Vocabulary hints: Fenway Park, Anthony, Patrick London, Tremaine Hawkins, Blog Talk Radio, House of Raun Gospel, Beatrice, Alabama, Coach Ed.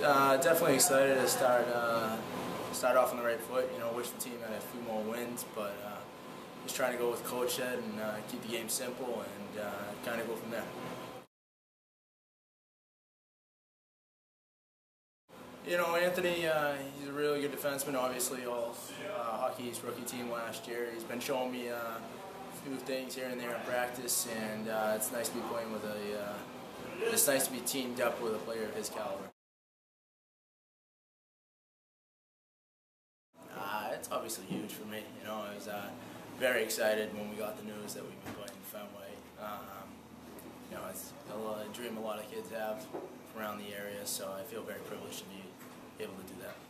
Definitely excited to start off on the right foot. You know, wish the team had a few more wins, but just trying to go with Coach Ed and keep the game simple and kind of go from there. You know, Anthony, he's a really good defenseman, obviously, all hockey's rookie team last year. He's been showing me a few things here and there in practice, and it's nice to be playing with a, it's nice to be teamed up with a player of his caliber. It's obviously huge for me. You know, I was very excited when we got the news that we've been playing in Fenway. You know, it's a dream a lot of kids have around the area, so I feel very privileged to be able to do that.